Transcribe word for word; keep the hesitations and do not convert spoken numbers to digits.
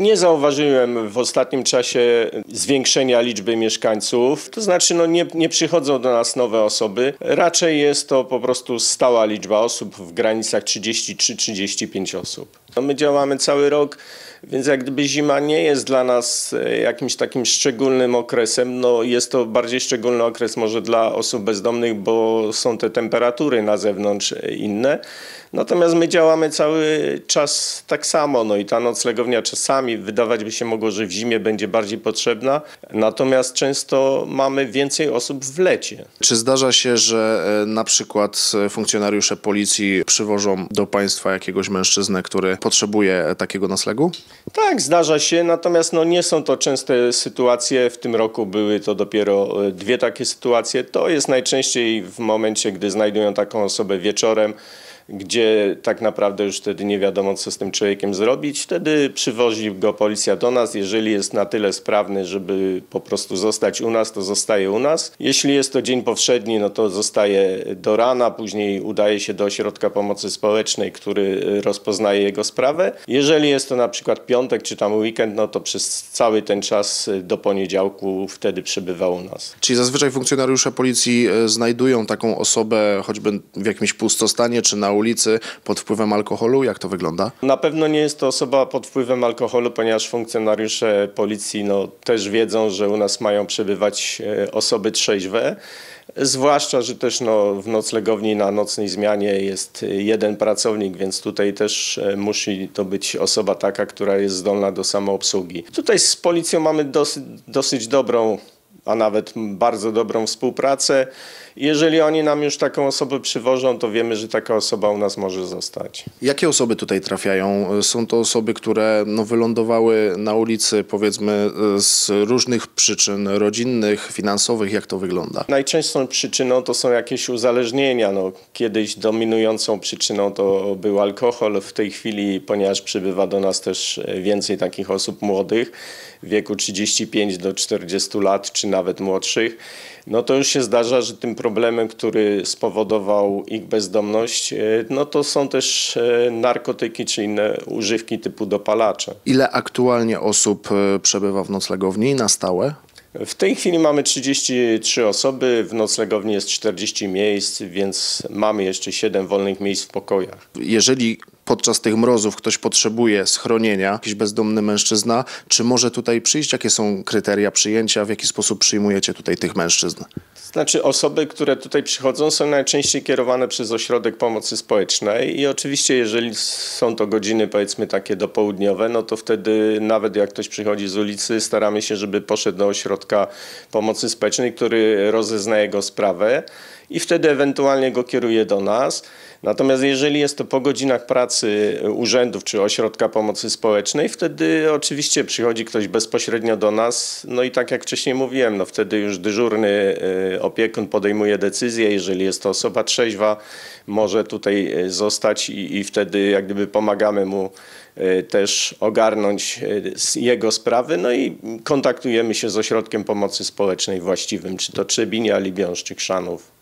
Nie zauważyłem w ostatnim czasie zwiększenia liczby mieszkańców, to znaczy no nie, nie przychodzą do nas nowe osoby, raczej jest to po prostu stała liczba osób w granicach trzydziestu trzech do trzydziestu pięciu osób. No my działamy cały rok, więc jak gdyby zima nie jest dla nas jakimś takim szczególnym okresem, no jest to bardziej szczególny okres może dla osób bezdomnych, bo są te temperatury na zewnątrz inne. Natomiast my działamy cały czas tak samo, no i ta noclegownia czasami wydawać by się mogło, że w zimie będzie bardziej potrzebna, natomiast często mamy więcej osób w lecie. Czy zdarza się, że na przykład funkcjonariusze policji przywożą do państwa jakiegoś mężczyznę, który potrzebuje takiego noclegu? Tak, zdarza się, natomiast no nie są to częste sytuacje. W tym roku były to dopiero dwie takie sytuacje. To jest najczęściej w momencie, gdy znajdują taką osobę wieczorem, gdzie tak naprawdę już wtedy nie wiadomo, co z tym człowiekiem zrobić. Wtedy przywozi go policja do nas. Jeżeli jest na tyle sprawny, żeby po prostu zostać u nas, to zostaje u nas. Jeśli jest to dzień powszedni, no to zostaje do rana. Później udaje się do Ośrodka Pomocy Społecznej, który rozpoznaje jego sprawę. Jeżeli jest to na przykład piątek czy tam weekend, no to przez cały ten czas do poniedziałku wtedy przebywa u nas. Czyli zazwyczaj funkcjonariusze policji znajdują taką osobę choćby w jakimś pustostanie czy na ulicy pod wpływem alkoholu? Jak to wygląda? Na pewno nie jest to osoba pod wpływem alkoholu, ponieważ funkcjonariusze policji no, też wiedzą, że u nas mają przebywać osoby trzeźwe. Zwłaszcza, że też no, w noclegowni na nocnej zmianie jest jeden pracownik, więc tutaj też musi to być osoba taka, która jest zdolna do samoobsługi. Tutaj z policją mamy dosyć, dosyć dobrą, a nawet bardzo dobrą współpracę. Jeżeli oni nam już taką osobę przywożą, to wiemy, że taka osoba u nas może zostać. Jakie osoby tutaj trafiają? Są to osoby, które no, wylądowały na ulicy, powiedzmy, z różnych przyczyn rodzinnych, finansowych. Jak to wygląda? Najczęstszą przyczyną to są jakieś uzależnienia. No, kiedyś dominującą przyczyną to był alkohol. W tej chwili, ponieważ przybywa do nas też więcej takich osób młodych, w wieku trzydziestu pięciu do czterdziestu lat, czy nawet młodszych, no to już się zdarza, że tym problemem, który spowodował ich bezdomność, no to są też narkotyki czy inne używki typu dopalacze. Ile aktualnie osób przebywa w noclegowni na stałe? W tej chwili mamy trzydzieści trzy osoby, w noclegowni jest czterdzieści miejsc, więc mamy jeszcze siedem wolnych miejsc w pokojach. Jeżeli podczas tych mrozów ktoś potrzebuje schronienia, jakiś bezdomny mężczyzna, czy może tutaj przyjść? Jakie są kryteria przyjęcia? W jaki sposób przyjmujecie tutaj tych mężczyzn? Znaczy osoby, które tutaj przychodzą, są najczęściej kierowane przez Ośrodek Pomocy Społecznej i oczywiście jeżeli są to godziny powiedzmy takie dopołudniowe, no to wtedy nawet jak ktoś przychodzi z ulicy, staramy się, żeby poszedł do Ośrodka Pomocy Społecznej, który rozezna jego sprawę i wtedy ewentualnie go kieruje do nas. Natomiast jeżeli jest to po godzinach pracy urzędów czy Ośrodka Pomocy Społecznej, wtedy oczywiście przychodzi ktoś bezpośrednio do nas. No i tak jak wcześniej mówiłem, no wtedy już dyżurny opiekun podejmuje decyzję. Jeżeli jest to osoba trzeźwa, może tutaj zostać i, i wtedy jak gdyby pomagamy mu też ogarnąć jego sprawy. No i kontaktujemy się z Ośrodkiem Pomocy Społecznej właściwym, czy to Trzebinia, Libiąż, czy Chrzanów.